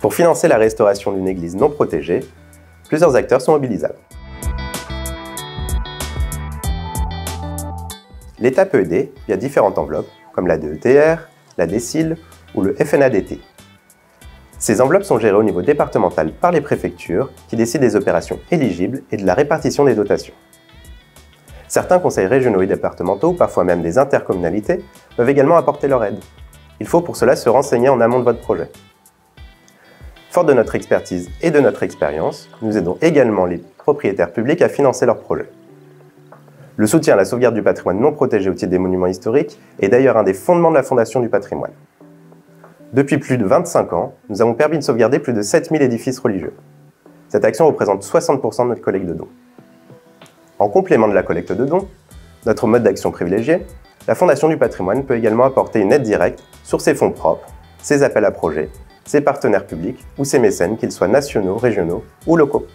Pour financer la restauration d'une église non protégée, plusieurs acteurs sont mobilisables. L'État peut aider via différentes enveloppes, comme la DETR, la DSIL ou le FNADT. Ces enveloppes sont gérées au niveau départemental par les préfectures qui décident des opérations éligibles et de la répartition des dotations. Certains conseils régionaux et départementaux, parfois même des intercommunalités, peuvent également apporter leur aide. Il faut pour cela se renseigner en amont de votre projet. Fort de notre expertise et de notre expérience, nous aidons également les propriétaires publics à financer leurs projets. Le soutien à la sauvegarde du patrimoine non protégé au titre des monuments historiques est d'ailleurs un des fondements de la Fondation du patrimoine. Depuis plus de 25 ans, nous avons permis de sauvegarder plus de 7000 édifices religieux. Cette action représente 60% de notre collecte de dons. En complément de la collecte de dons, notre mode d'action privilégié, la Fondation du patrimoine peut également apporter une aide directe sur ses fonds propres, ses appels à projets, ses partenaires publics ou ses mécènes, qu'ils soient nationaux, régionaux ou locaux.